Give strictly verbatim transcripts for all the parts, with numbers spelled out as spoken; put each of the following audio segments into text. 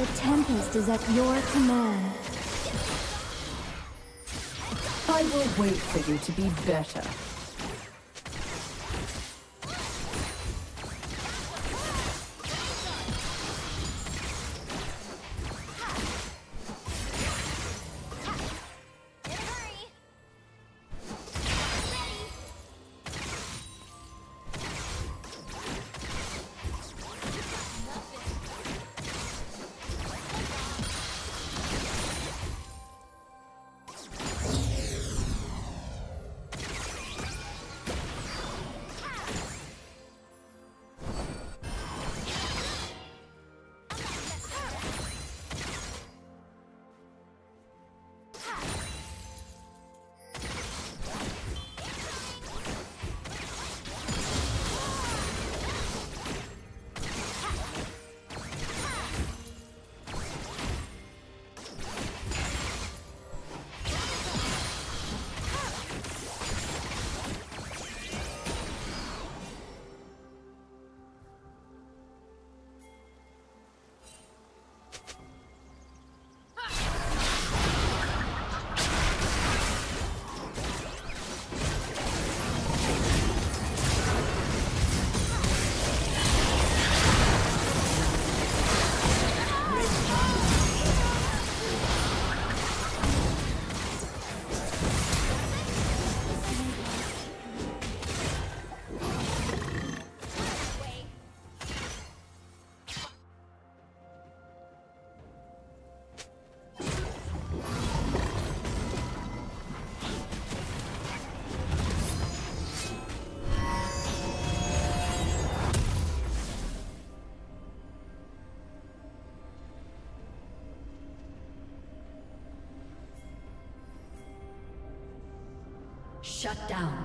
The Tempest is at your command. I will wait for you to be better. Shut down.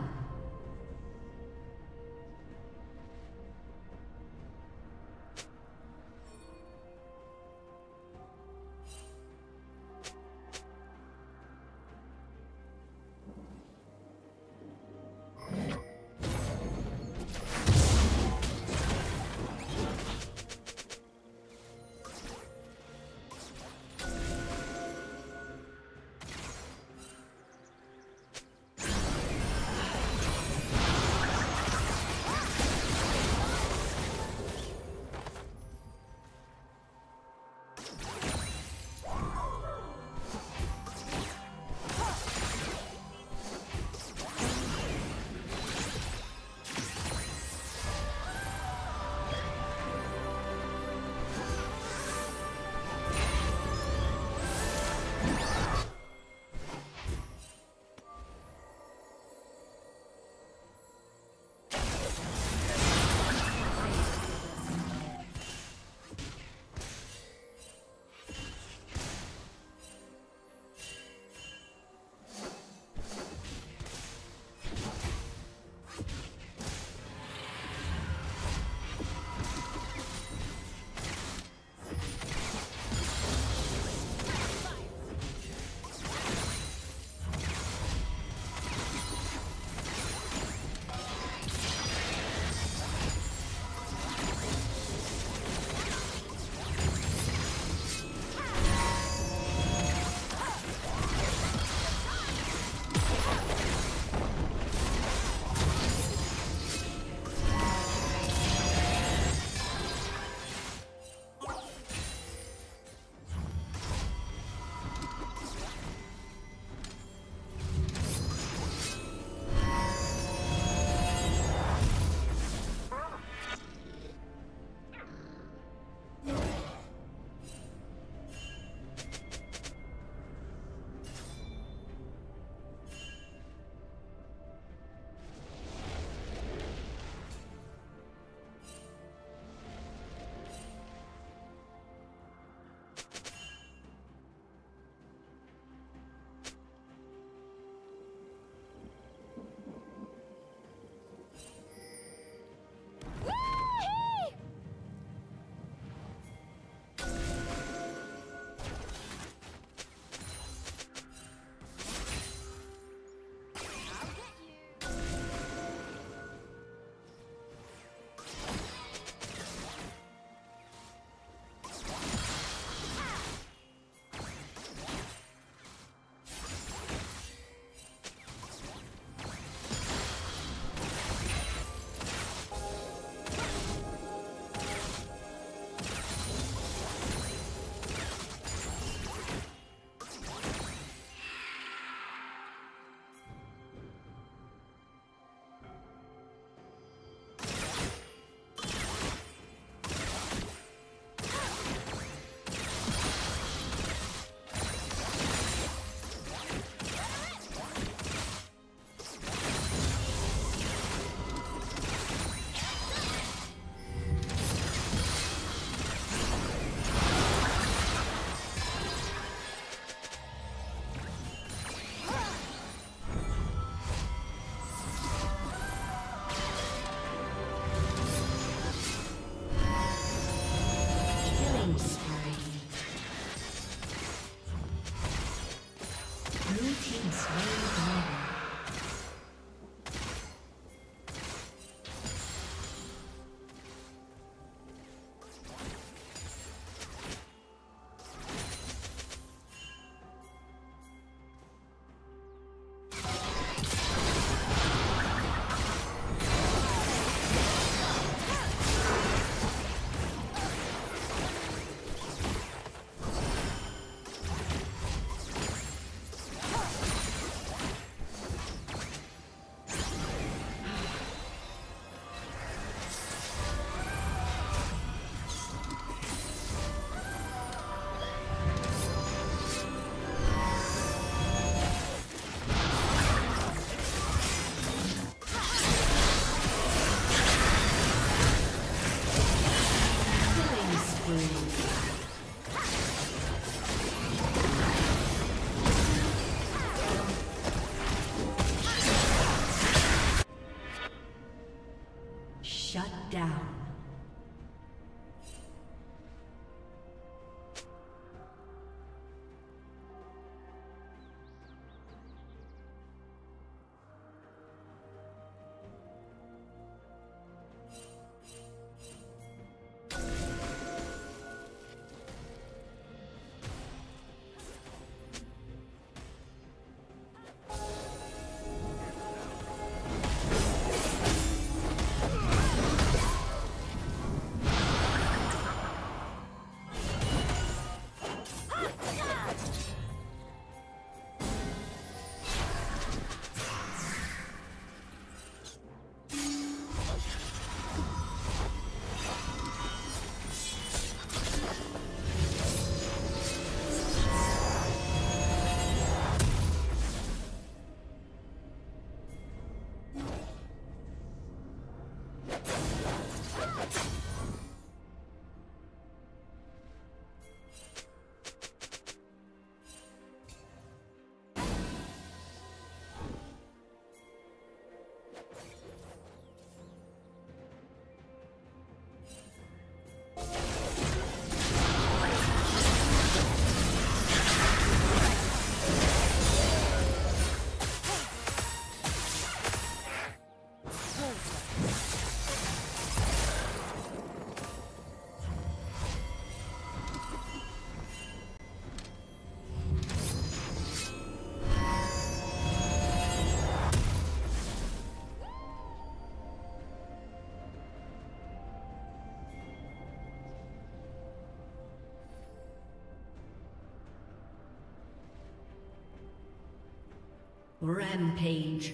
Rampage.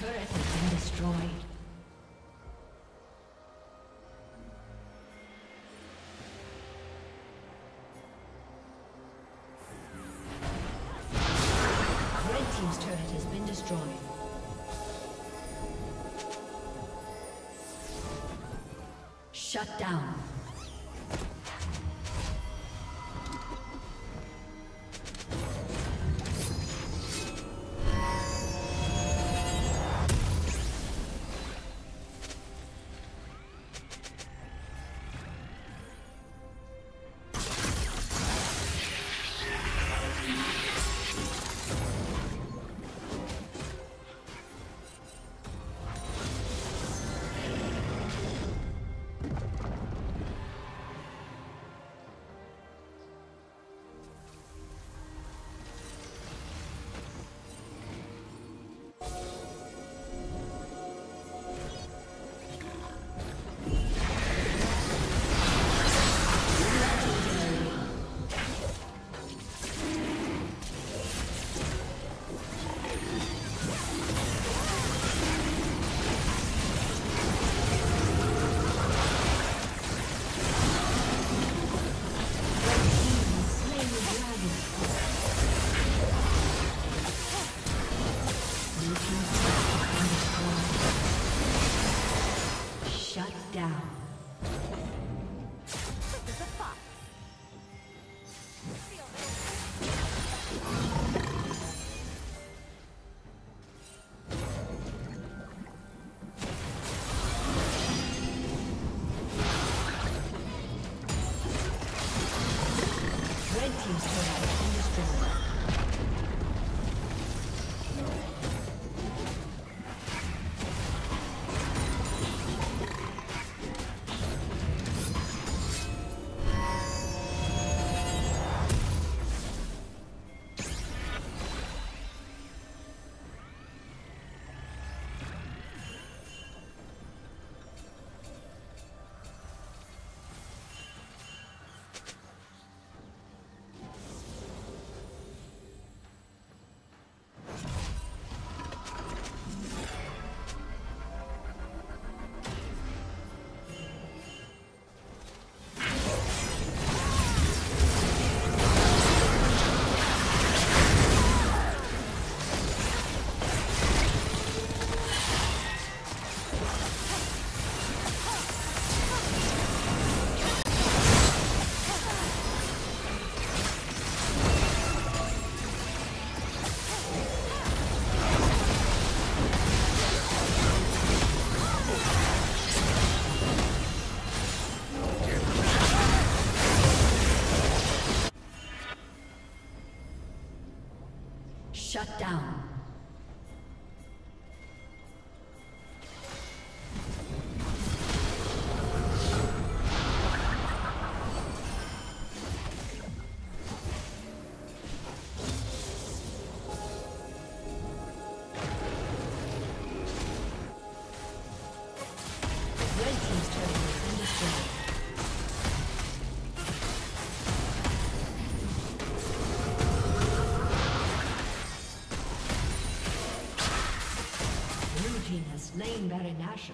turret has been destroyed. Shut down. Shut down. Slain Baron Nashor.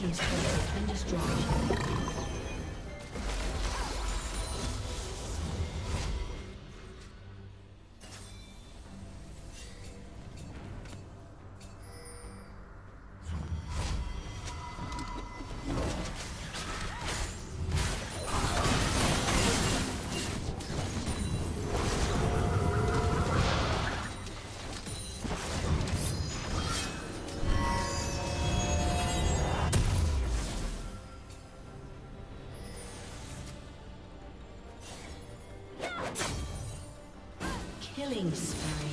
team's turret has been destroyed. Killing spree.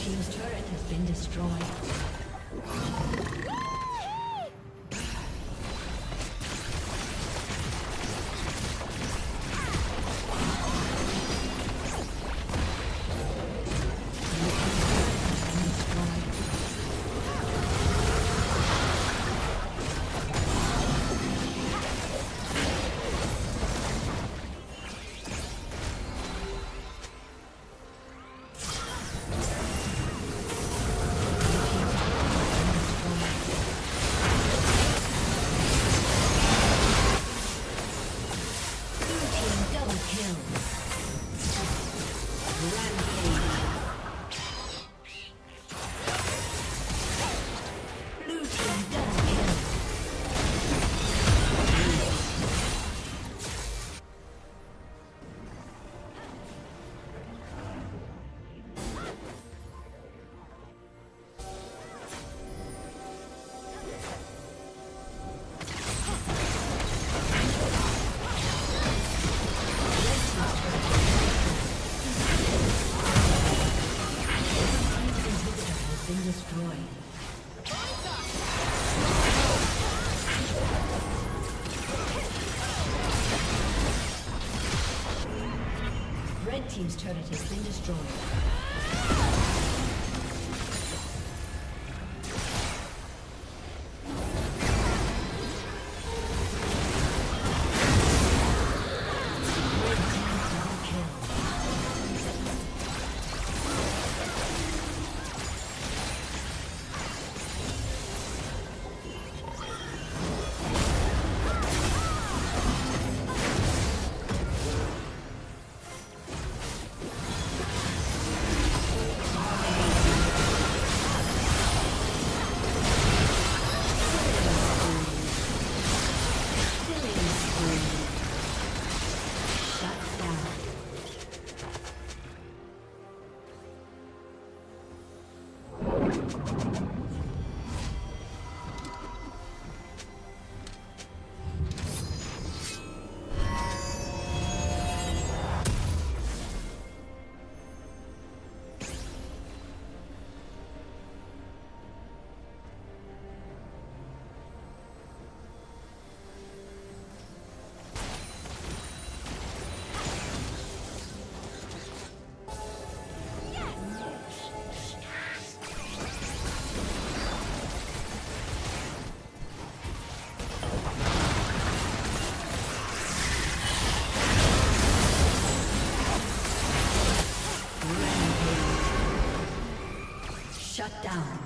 Team's turret has been destroyed. Shut down.